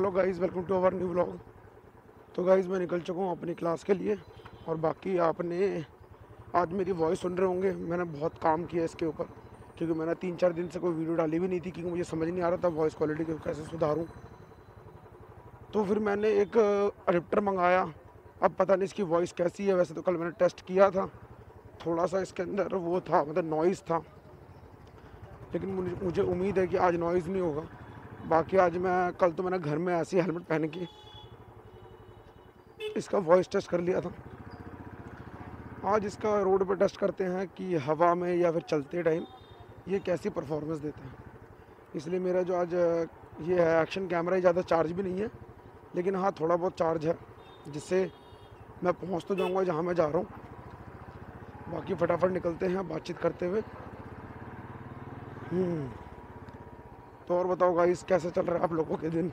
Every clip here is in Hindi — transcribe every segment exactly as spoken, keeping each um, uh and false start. Hello guys, welcome to our new vlog. तो गाइस मैं निकल चुका हूँ अपनी क्लास के लिए और बाकी आपने आज मेरी वॉइस सुन रहे होंगे। मैंने बहुत काम किया इसके ऊपर क्योंकि मैंने तीन चार दिन से कोई वीडियो डाली भी नहीं थी क्योंकि मुझे समझ नहीं आ रहा था वॉइस क्वालिटी को कैसे सुधारूँ। तो फिर मैंने एक अडेप्टर मंगाया। अब पता नहीं इसकी वॉइस कैसी है। वैसे तो कल मैंने टेस्ट किया था, थोड़ा सा इसके अंदर वो था, मतलब नॉइज़ था, लेकिन मुझे उम्मीद है कि आज नॉइज़ नहीं होगा। बाकी आज मैं कल तो मैंने घर में ऐसी हेलमेट पहन के इसका वॉइस टेस्ट कर लिया था। आज इसका रोड पर टेस्ट करते हैं कि हवा में या फिर चलते टाइम ये कैसी परफॉर्मेंस देता है। इसलिए मेरा जो आज ये है एक्शन कैमरा, ये ज़्यादा चार्ज भी नहीं है, लेकिन हाँ थोड़ा बहुत चार्ज है जिससे मैं पहुँच तो जाऊँगा जहाँ मैं जा रहा हूँ। बाकी फटाफट निकलते हैं बातचीत करते हुए। तो और बताओ गाइस, कैसे चल रहा है आप लोगों के दिन?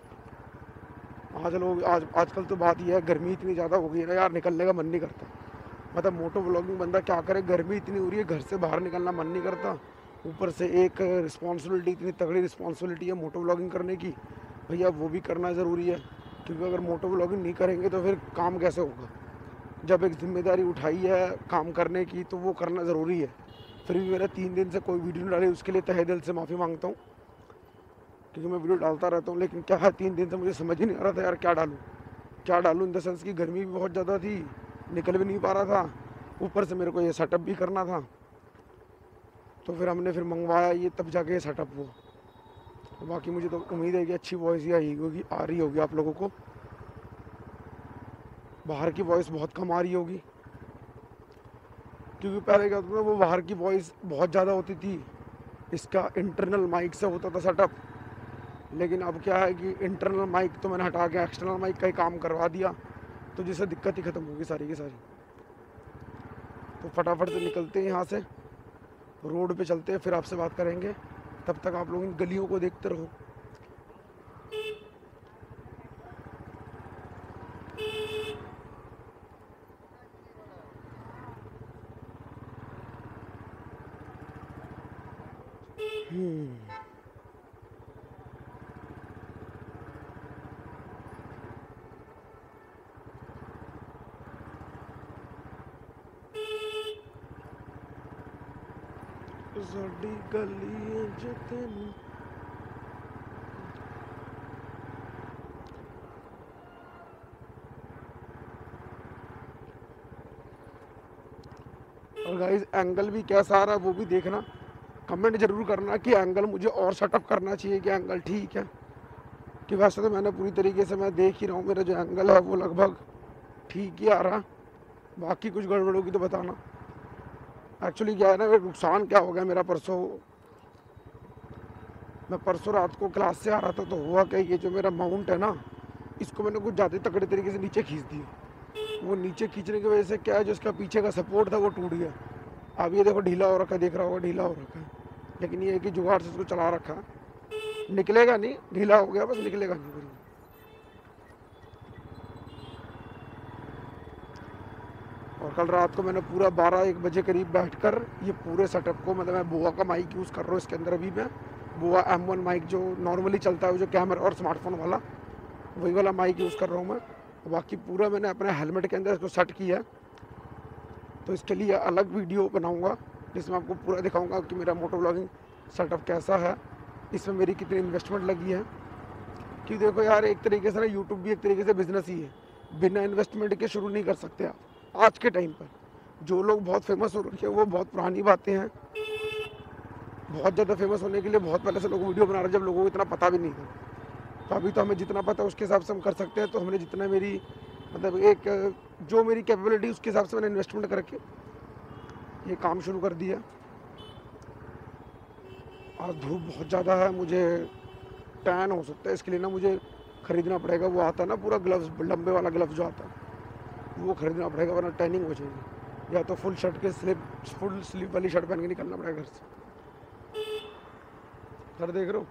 आज लोग आज आजकल तो बात यह है, गर्मी इतनी ज़्यादा हो गई है ना यार, निकलने का मन नहीं करता। मतलब मोटो व्लॉगिंग बंदा क्या करे, गर्मी इतनी हो रही है, घर से बाहर निकलना मन नहीं करता। ऊपर से एक रिस्पॉन्सिबिलिटी, इतनी तगड़ी रिस्पॉन्सिबिलिटी है मोटो व्लॉगिंग करने की। भैया वो भी करना ज़रूरी है क्योंकि अगर मोटो व्लॉगिंग नहीं करेंगे तो फिर काम कैसे होगा। जब एक जिम्मेदारी उठाई है काम करने की तो वो करना ज़रूरी है। फिर भी मेरा तीन दिन से कोई वीडियो नहीं डाली, उसके लिए तहे दिल से माफ़ी मांगता हूँ क्योंकि मैं वीडियो डालता रहता हूँ, लेकिन क्या है तीन दिन से मुझे समझ ही नहीं आ रहा था यार क्या डालूँ क्या डालूँ इन द सेंस कि गर्मी भी बहुत ज़्यादा थी, निकल भी नहीं पा रहा था, ऊपर से मेरे को ये सेटअप भी करना था। तो फिर हमने फिर मंगवाया ये, तब जाके ये सेटअप हुआ। बाकी मुझे तो उम्मीद है कि अच्छी वॉइस ही आई होगी, आ रही होगी आप लोगों को। बाहर की वॉइस बहुत कम आ रही होगी क्योंकि पहले क्या होता था, वो बाहर की वॉइस बहुत ज़्यादा होती थी, इसका इंटरनल माइक से होता था सेटअप। लेकिन अब क्या है कि इंटरनल माइक तो मैंने हटा के एक्सटर्नल माइक का ही काम करवा दिया, तो जिससे दिक्कत ही ख़त्म होगी सारी की सारी। तो फटाफट से निकलते हैं यहाँ से, रोड पे चलते हैं, फिर आपसे बात करेंगे। तब तक आप लोग इन गलियों को देखते रहो। साड़ी गली जतन और गाइस एंगल भी कैसा आ रहा है वो भी देखना। कमेंट जरूर करना कि एंगल मुझे और सेटअप करना चाहिए कि एंगल ठीक है कि। वैसे तो मैंने पूरी तरीके से मैं देख ही रहा हूँ, मेरा जो एंगल है वो लगभग ठीक ही आ रहा। बाकी कुछ गड़बड़ होगी तो बताना। एक्चुअली क्या है ना, नुकसान क्या हो गया मेरा, परसों मैं परसों रात को क्लास से आ रहा था तो हुआ क्या, ये जो मेरा माउंट है ना, इसको मैंने कुछ ज़्यादा तगड़े तरीके से नीचे खींच दिया। वो नीचे खींचने की वजह से क्या है, जो इसका पीछे का सपोर्ट था वो टूट गया। अब ये देखो ढीला हो रखा है, देख रहा होगा ढीला हो रखा है, लेकिन ये है कि जुगाड़ से उसको चला रखा है, निकलेगा नहीं, ढीला हो गया बस, निकलेगा नहीं। और कल रात को मैंने पूरा बारह एक बजे करीब बैठकर ये पूरे सेटअप को, मतलब मैं बोया का माइक यूज़ कर रहा हूँ इसके अंदर। अभी मैं बोया एम वन माइक जो नॉर्मली चलता है, जो कैमरा और स्मार्टफोन वाला, वही वाला माइक यूज़ कर रहा हूँ मैं। बाकी पूरा मैंने अपने हेलमेट के अंदर इसको सेट किया, तो इसके लिए अलग वीडियो बनाऊँगा जिसमें आपको पूरा दिखाऊँगा कि मेरा मोटो व्लॉगिंग सेटअप कैसा है, इसमें मेरी कितनी इन्वेस्टमेंट लगी है। कि देखो यार एक तरीके से ना यूट्यूब भी एक तरीके से बिज़नेस ही है, बिना इन्वेस्टमेंट के शुरू नहीं कर सकते आप। आज के टाइम पर जो लोग बहुत फेमस हो रखे हैं वो बहुत पुरानी बातें हैं, बहुत ज़्यादा फेमस होने के लिए बहुत पहले से लोग वीडियो बना रहे हैं, जब लोगों को इतना पता भी नहीं था। तो अभी तो हमें जितना पता है उसके हिसाब से हम कर सकते हैं। तो हमने जितना मेरी मतलब एक जो मेरी कैपेबिलिटी उसके हिसाब से मैंने इन्वेस्टमेंट करके ये काम शुरू कर दिया। आज धूप बहुत ज़्यादा है, मुझे टैन हो सकता है, इसके लिए ना मुझे ख़रीदना पड़ेगा वो आता है ना पूरा ग्लव्स, लंबे वाला ग्लव्स जो आता है वो ख़रीदना पड़ेगा, वरना टैनिंग हो जाएगी। या तो फुल शर्ट के स्लिप फुल स्लीव वाली शर्ट पहन के निकलना पड़ेगा घर से। घर देख रहे हो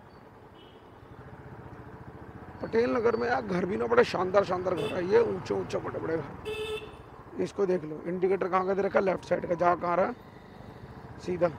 पटेल नगर में यार, घर भी ना बड़े शानदार शानदार घर है ये, ऊंचे ऊंचे बड़े बड़े घर। इसको देख लो, इंडिकेटर कहाँ का दे रखा है, लेफ्ट साइड का, जहाँ कहाँ रहा है सीधा।